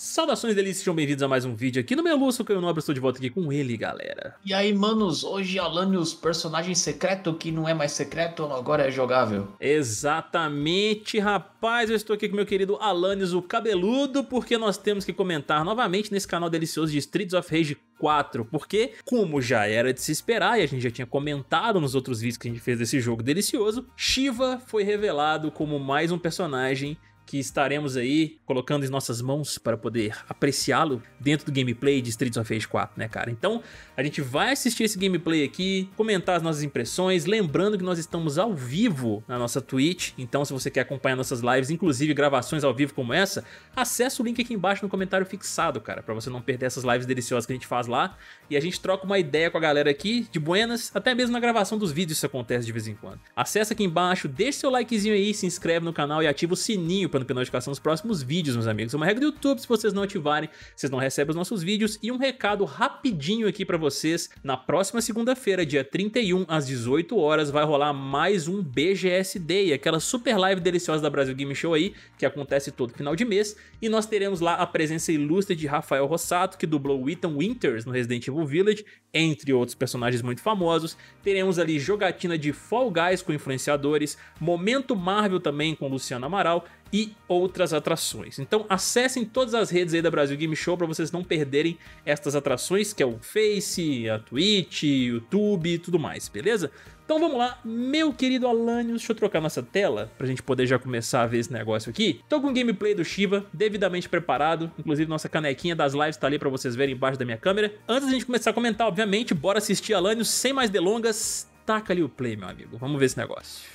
Saudações, delícias, sejam bem-vindos a mais um vídeo aqui no Meia-Lua, sou o Caio Nobre, estou de volta aqui com ele, galera. E aí, manos, hoje Alanius, personagem secreto que não é mais secreto, agora é jogável. Exatamente, rapaz, eu estou aqui com meu querido Alanius, o cabeludo, porque nós temos que comentar novamente nesse canal delicioso de Streets of Rage 4, porque, como já era de se esperar, e a gente já tinha comentado nos outros vídeos que a gente fez desse jogo delicioso, Shiva foi revelado como mais um personagem que estaremos aí colocando em nossas mãos para poder apreciá-lo dentro do gameplay de Streets of Rage 4, né, cara? Então, a gente vai assistir esse gameplay aqui, comentar as nossas impressões, lembrando que nós estamos ao vivo na nossa Twitch, então se você quer acompanhar nossas lives, inclusive gravações ao vivo como essa, acessa o link aqui embaixo no comentário fixado, cara, para você não perder essas lives deliciosas que a gente faz lá, e a gente troca uma ideia com a galera aqui, de buenas, até mesmo na gravação dos vídeos isso acontece de vez em quando. Acessa aqui embaixo, deixa seu likezinho aí, se inscreve no canal e ativa o sininho para no canal de notificação dos próximos vídeos, meus amigos. É uma regra do YouTube, se vocês não ativarem, vocês não recebem os nossos vídeos. E um recado rapidinho aqui pra vocês, na próxima segunda-feira, dia 31, às 18 horas, vai rolar mais um BGS Day, aquela super live deliciosa da Brasil Game Show aí, que acontece todo final de mês, e nós teremos lá a presença ilustre de Rafael Rossato, que dublou o Ethan Winters no Resident Evil Village, entre outros personagens muito famosos. Teremos ali jogatina de Fall Guys com influenciadores, Momento Marvel também com Luciano Amaral, e outras atrações. Então acessem todas as redes aí da Brasil Game Show para vocês não perderem estas atrações, que é o Face, a Twitch, YouTube e tudo mais, beleza? Então vamos lá, meu querido Alanius, deixa eu trocar nossa tela pra gente poder já começar a ver esse negócio aqui. Tô com o gameplay do Shiva, devidamente preparado, inclusive nossa canequinha das lives tá ali pra vocês verem embaixo da minha câmera. Antes da gente começar a comentar, obviamente, bora assistir Alanius, sem mais delongas, taca ali o play, meu amigo, vamos ver esse negócio.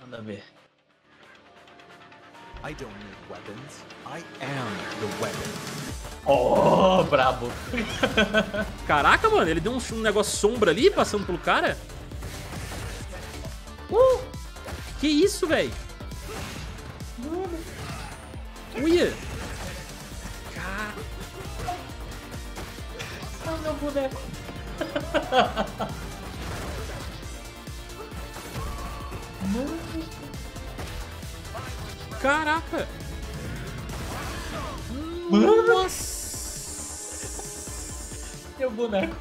Manda ver. I don't need weapons. I am the weapon. Oh, brabo. Caraca, mano, ele deu um negócio sombra ali, passando pelo cara. Que isso, velho? Uia. Caramba, meu boneco. Caraca! Nossa! Meu boneco!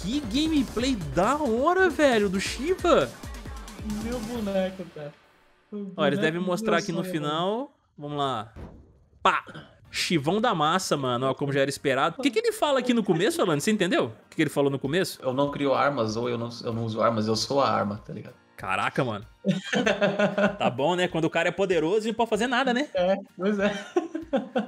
Que gameplay da hora, velho, do Shiva! Meu boneco, cara! Ó, eles devem mostrar aqui no final. Vamos lá. Pá! Chivão da massa, mano, ó, como já era esperado. O que ele fala aqui no começo, Alan? Você entendeu? O que ele falou no começo? Eu não crio armas, ou eu não uso armas, eu sou a arma, tá ligado? Caraca, mano. Tá bom, né? Quando o cara é poderoso, ele não pode fazer nada, né? É, pois é.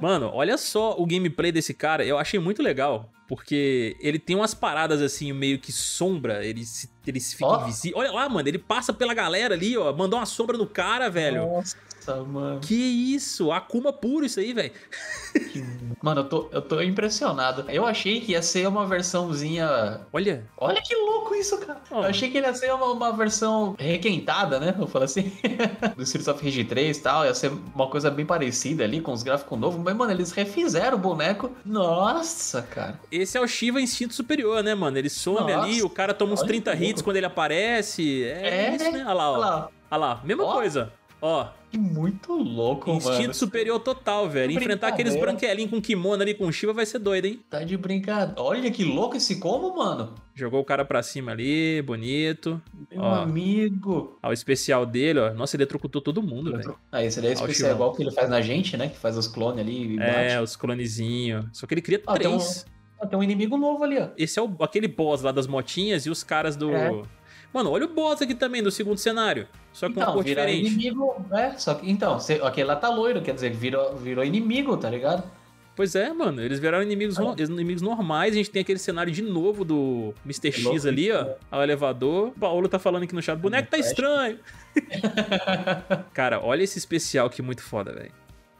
Mano, olha só o gameplay desse cara. Eu achei muito legal, porque ele tem umas paradas assim, meio que sombra. Ele se fica invisível. Olha lá, mano. Ele passa pela galera ali, ó. Mandou uma sombra no cara, velho. Nossa, mano. Que isso? Akuma puro isso aí, velho. Mano, eu tô impressionado. Eu achei que ia ser uma versãozinha... Olha. Olha que louco isso, cara. Oh. Eu achei que ia ser uma versão requentada, né? Vou falar assim. Do Streets of Rage 3 e tal. Ia ser uma coisa bem parecida ali, com os gráficos novos. Mas, mano, eles refizeram o boneco. Nossa, cara. Esse é o Shiva Instinto Superior, né, mano? Ele some ali, o cara toma uns 30 hits quando ele aparece. É isso, né? Olha lá, ó. Olha lá. Mesma coisa. Ó. Muito louco, mano. Instinto superior total, velho. Enfrentar aqueles branquelinhos com kimono ali com o Shiva vai ser doido, hein? Tá de brincadeira. Olha que louco esse combo, mano. Jogou o cara pra cima ali, bonito. Meu amigo. Ó, o especial dele, ó. Nossa, ele eletrocutou todo mundo, velho. Ah, esse daí é especial, igual o que ele faz na gente, né? Que faz os clones ali. É, os clonezinhos. Só que ele cria três. Tem um inimigo novo ali, ó. Esse é aquele boss lá das motinhas e os caras do... É. Mano, olha o boss aqui também, do segundo cenário. Só que então, uma cor diferente. Inimigo, né? Só que, então, aquele lá tá loiro, quer dizer, virou inimigo, tá ligado? Pois é, mano. Eles viraram inimigos normais. A gente tem aquele cenário de novo do Mr. X ali, ó. Ao elevador. O Paulo tá falando aqui no chat, o boneco tá estranho. Cara, olha esse especial que muito foda, velho.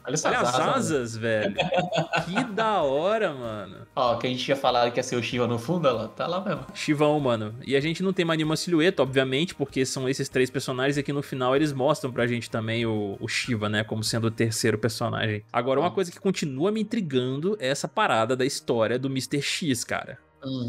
Olha as asas, velho. Que da hora, mano. Ó, que a gente tinha falado que ia ser o Shiva no fundo, ela tá lá mesmo. Shivão, mano. E a gente não tem mais nenhuma silhueta, obviamente, porque são esses três personagens aqui no final eles mostram pra gente também o Shiva, né? Como sendo o terceiro personagem. Agora, uma coisa que continua me intrigando é essa parada da história do Mr. X, cara.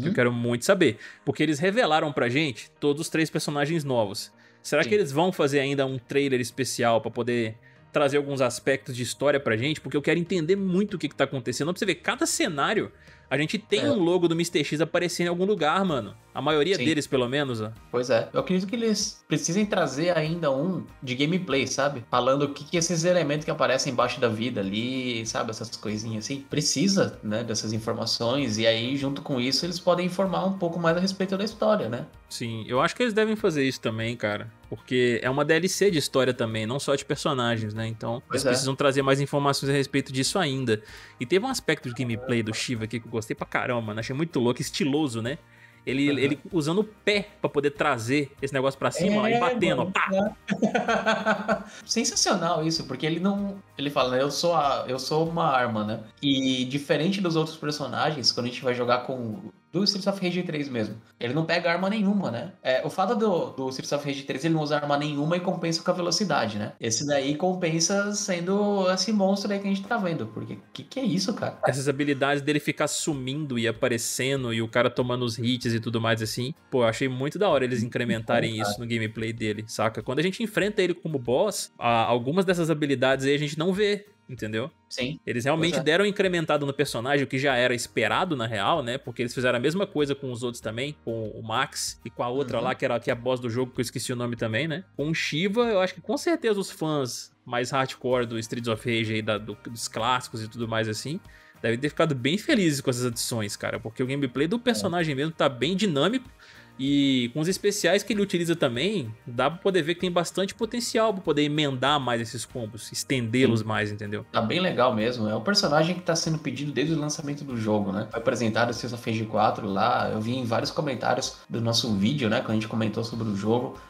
Que eu quero muito saber. Porque eles revelaram pra gente todos os três personagens novos. Será que eles vão fazer ainda um trailer especial pra poder... trazer alguns aspectos de história pra gente, porque eu quero entender muito o que tá acontecendo. Pra você ver, cada cenário, a gente tem um logo do Mr. X aparecendo em algum lugar, mano. A maioria deles, pelo menos. Ó. Pois é. Eu acredito que eles precisem trazer ainda um de gameplay, sabe? Falando o que esses elementos que aparecem embaixo da vida ali, sabe? Essas coisinhas assim. Precisa, né? Dessas informações. E aí, junto com isso, eles podem informar um pouco mais a respeito da história, né? Sim. Eu acho que eles devem fazer isso também, cara. Porque é uma DLC de história também, não só de personagens, né? Então, eles precisam trazer mais informações a respeito disso ainda. E teve um aspecto de gameplay do Shiva aqui que eu gostei pra caramba, mano. Achei muito louco, estiloso, né? Ele usando o pé pra poder trazer esse negócio pra cima, ó, e batendo, mano, pá. Sensacional isso, porque ele não... Ele fala, né, eu sou uma arma, né? E diferente dos outros personagens, quando a gente vai jogar com... Do Streets of Rage 3 mesmo. Ele não pega arma nenhuma, né? É, o fato do Streets of Rage 3 ele não usar arma nenhuma e compensa com a velocidade, né? Esse daí compensa sendo esse monstro aí que a gente tá vendo. Porque que é isso, cara? Essas habilidades dele ficar sumindo e aparecendo e o cara tomando os hits e tudo mais assim. Pô, eu achei muito da hora eles incrementarem isso no gameplay dele, saca? Quando a gente enfrenta ele como boss, algumas dessas habilidades aí a gente não vê. Entendeu? Sim. Eles realmente deram um incrementado no personagem, o que já era esperado na real, né? Porque eles fizeram a mesma coisa com os outros também, com o Max e com a outra lá, que é a boss do jogo, que eu esqueci o nome também, né? Com o Shiva, eu acho que com certeza os fãs mais hardcore do Streets of Rage aí, dos clássicos e tudo mais assim, devem ter ficado bem felizes com essas adições, cara. Porque o gameplay do personagem mesmo tá bem dinâmico. E com os especiais que ele utiliza também, dá pra poder ver que tem bastante potencial pra poder emendar mais esses combos, estendê-los mais, entendeu? Tá bem legal mesmo, é um personagem que tá sendo pedido desde o lançamento do jogo, né? Foi apresentado o Streets of Rage 4 lá, eu vi em vários comentários do nosso vídeo, né? Quando a gente comentou sobre o jogo,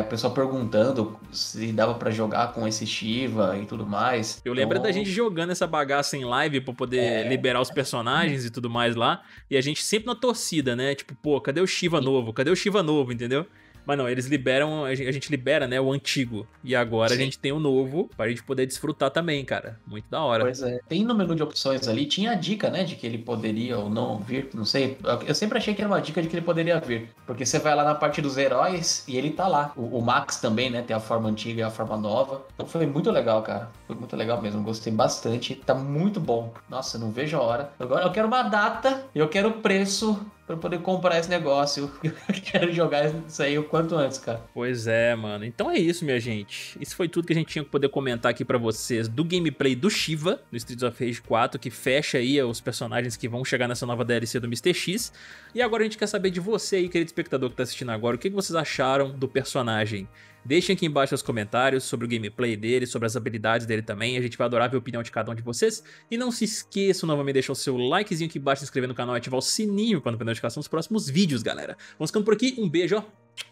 o pessoal perguntando se dava pra jogar com esse Shiva e tudo mais. Eu lembro da gente jogando essa bagaça em live pra poder liberar os personagens e tudo mais lá. E a gente sempre na torcida, né? Tipo, pô, cadê o Shiva novo? Cadê o Shiva novo, entendeu? Mas não, eles liberam, a gente libera, né, o antigo. E agora a gente tem o novo pra gente poder desfrutar também, cara. Muito da hora. Pois é. Tem no menu de opções ali, tinha a dica, né, de que ele poderia ou não vir, não sei. Eu sempre achei que era uma dica de que ele poderia vir. Porque você vai lá na parte dos heróis e ele tá lá. O Max também, né, tem a forma antiga e a forma nova. Então foi muito legal, cara. Foi muito legal mesmo, gostei bastante. Tá muito bom. Nossa, não vejo a hora. Agora eu quero uma data, eu quero o preço... pra poder comprar esse negócio. Eu quero jogar isso aí o quanto antes, cara. Pois é, mano. Então é isso, minha gente. Isso foi tudo que a gente tinha que poder comentar aqui pra vocês do gameplay do Shiva, no Streets of Rage 4, que fecha aí os personagens que vão chegar nessa nova DLC do Mr. X. E agora a gente quer saber de você aí, querido espectador que tá assistindo agora, o que vocês acharam do personagem. Deixem aqui embaixo os comentários sobre o gameplay dele, sobre as habilidades dele também. A gente vai adorar ver a opinião de cada um de vocês. E não se esqueçam novamente de deixar o seu likezinho aqui embaixo, se inscrever no canal e ativar o sininho para não perder a notificação dos próximos vídeos, galera. Vamos ficando por aqui. Um beijo, ó.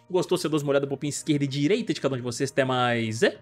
Gostou? Você dá uma olhada, boquinha esquerda e direita de cada um de vocês. Até mais. É?